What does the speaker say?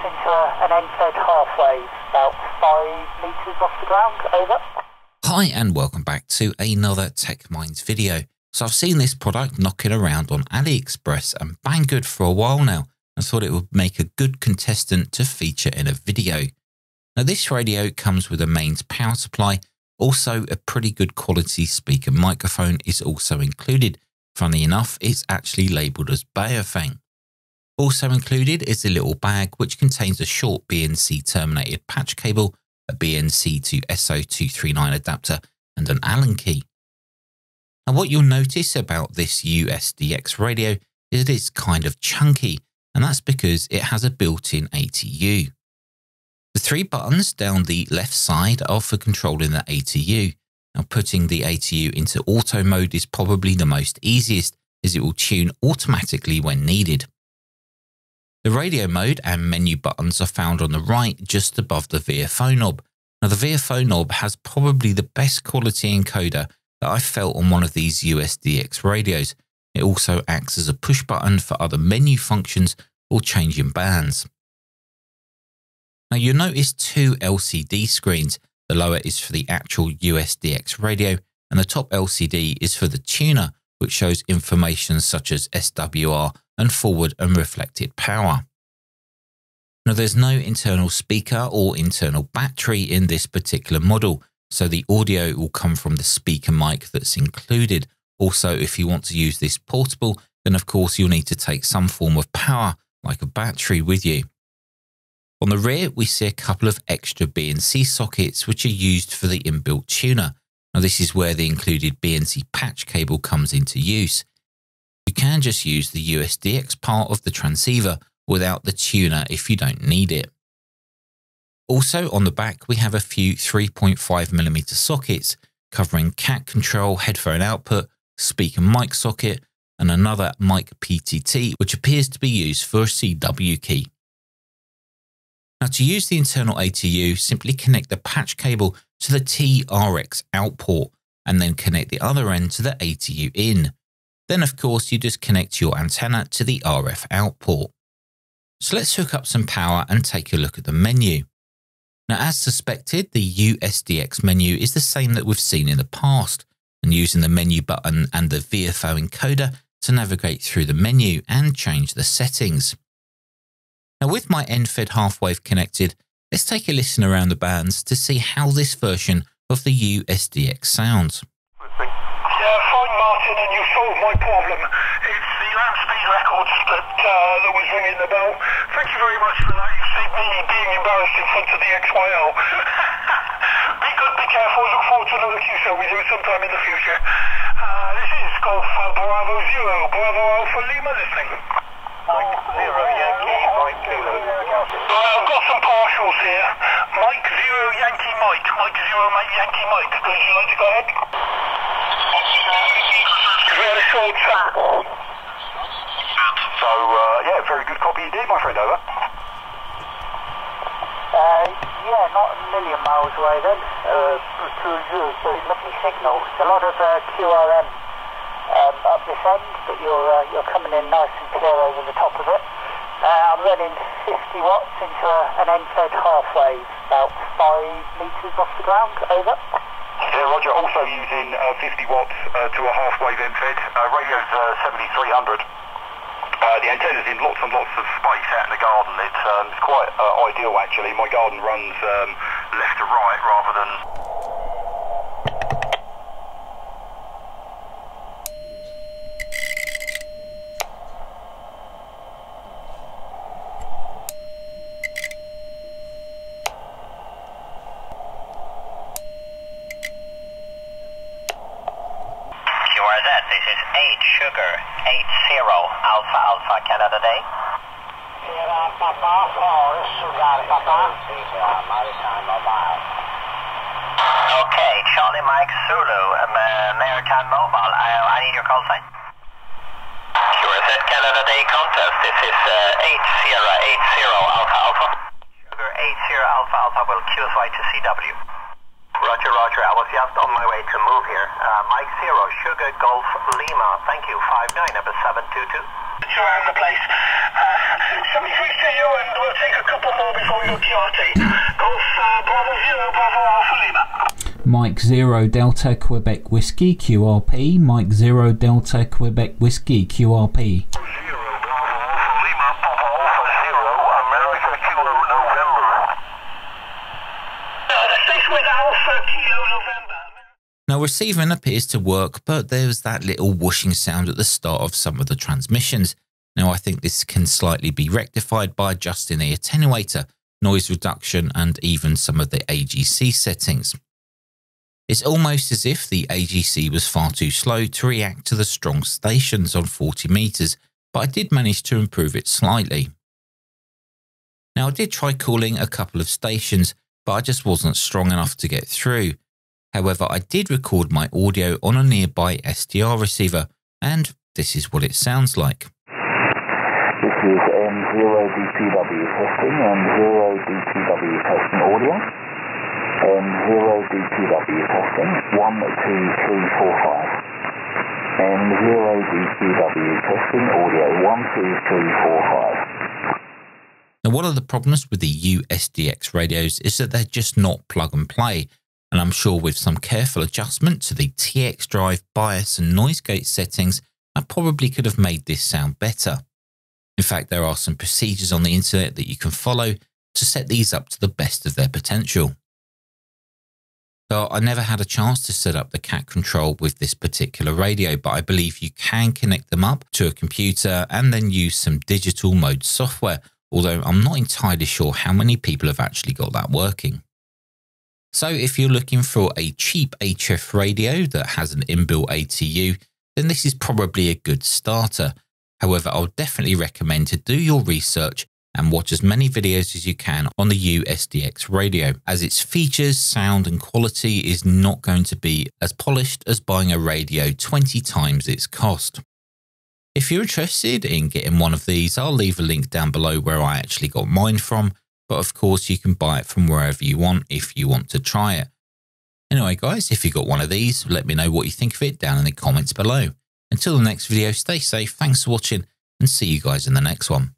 dropped into an NZ halfway, about 5 meters off the ground, over. Hi and welcome back to another Tech Minds video. So I've seen this product knocking around on AliExpress and Banggood for a while now. I thought it would make a good contestant to feature in a video. Now this radio comes with a mains power supply, also a pretty good quality speaker microphone is also included. Funnily enough, it's actually labelled as Baofeng. Also included is a little bag which contains a short BNC terminated patch cable, a BNC to SO239 adapter and an Allen key. Now what you'll notice about this USDX radio is that it's kind of chunky, and that's because it has a built-in ATU. The three buttons down the left side are for controlling the ATU. Now putting the ATU into auto mode is probably the most easiest, as it will tune automatically when needed. The radio mode and menu buttons are found on the right just above the VFO knob. Now the VFO knob has probably the best quality encoder that I felt on one of these USDX radios. It also acts as a push button for other menu functions or changing bands. Now you'll notice two LCD screens. The lower is for the actual USDX radio and the top LCD is for the tuner, which shows information such as SWR and forward and reflected power. Now there's no internal speaker or internal battery in this particular model, so the audio will come from the speaker mic that's included. Also, if you want to use this portable, then of course you'll need to take some form of power, like a battery, with you. On the rear, we see a couple of extra BNC sockets which are used for the inbuilt tuner. Now this is where the included BNC patch cable comes into use. You can just use the USDX part of the transceiver without the tuner if you don't need it. Also on the back, we have a few 3.5mm sockets covering CAT control, headphone output, speaker mic socket, and another mic PTT, which appears to be used for a CW key. Now to use the internal ATU, simply connect the patch cable to the TRX out port and then connect the other end to the ATU in. Then of course you just connect your antenna to the RF out port. So let's hook up some power and take a look at the menu. Now as suspected, the USDX menu is the same that we've seen in the past, and using the menu button and the VFO encoder to navigate through the menu and change the settings. Now with my end-fed half-wave connected, let's take a listen around the bands to see how this version of the USDX sounds. Yeah, fine Martin, and you solved my problem. It's the lamp speed records that was ringing the bell. Thank you very much for that. You saved me being embarrassed in front of the XYL. Be good, be careful. Look forward to another Q show with you sometime in the future. This is Golf Bravo Zero, Bravo Alpha Lima listening. Mike Zero Yankee, Mike Zero. Right, I've got some partials here. Mike Zero Yankee Mike, Mike Zero Mike Yankee Mike. Would you like to go ahead? We had a short chat. So, yeah, very good copy indeed, my friend, over. Yeah, not a million miles away then. So lovely signal. It's a lot of QRM. Up this end, but you're coming in nice and clear over the top of it. I'm running 50 watts into an end-fed halfway, about 5 metres off the ground, over. Yeah, Roger, also using 50 watts to a half-wave end-fed. Radio's 7300. The antenna's in lots and lots of space out in the garden. It's quite ideal, actually. My garden runs left to right rather than... Okay, Charlie Mike Zulu, American Mobile. I need your call sign. QRZ Canada Day contest. This is 80 Alpha Alpha. Sugar 80 Alpha Alpha will QSY to CW. Roger, roger. I was just on my way to move here. Mike Zero, Sugar Golf Lima. Thank you. 59 number 722. Around the place. 73 to you, and we'll take a couple more before we go QRT. Golf Bravo Zero, Bravo Alpha Lima. Mike Zero Delta Quebec Whiskey QRP. Mike Zero Delta Quebec Whiskey QRP. Now, receiving appears to work, but there's that little whooshing sound at the start of some of the transmissions. Now, I think this can slightly be rectified by adjusting the attenuator, noise reduction, and even some of the AGC settings. It's almost as if the AGC was far too slow to react to the strong stations on 40 meters, but I did manage to improve it slightly. Now, I did try calling a couple of stations, but I just wasn't strong enough to get through. However, I did record my audio on a nearby SDR receiver, and this is what it sounds like. This is M0DTW testing, M0DTW testing audio. M0DTW testing, 12345. M0DTW testing audio, 12345. Now, one of the problems with the USDX radios is that they're just not plug and play. And I'm sure with some careful adjustment to the TX drive, bias and noise gate settings, I probably could have made this sound better. In fact, there are some procedures on the internet that you can follow to set these up to the best of their potential. So I never had a chance to set up the CAT control with this particular radio, but I believe you can connect them up to a computer and then use some digital mode software, although I'm not entirely sure how many people have actually got that working. So if you're looking for a cheap HF radio that has an inbuilt ATU, then this is probably a good starter. However, I'll definitely recommend to do your research and watch as many videos as you can on the USDX radio, as its features, sound and quality is not going to be as polished as buying a radio 20 times its cost. If you're interested in getting one of these, I'll leave a link down below where I actually got mine from. But of course, you can buy it from wherever you want if you want to try it. Anyway, guys, if you got one of these, let me know what you think of it down in the comments below. Until the next video, stay safe, thanks for watching, and see you guys in the next one.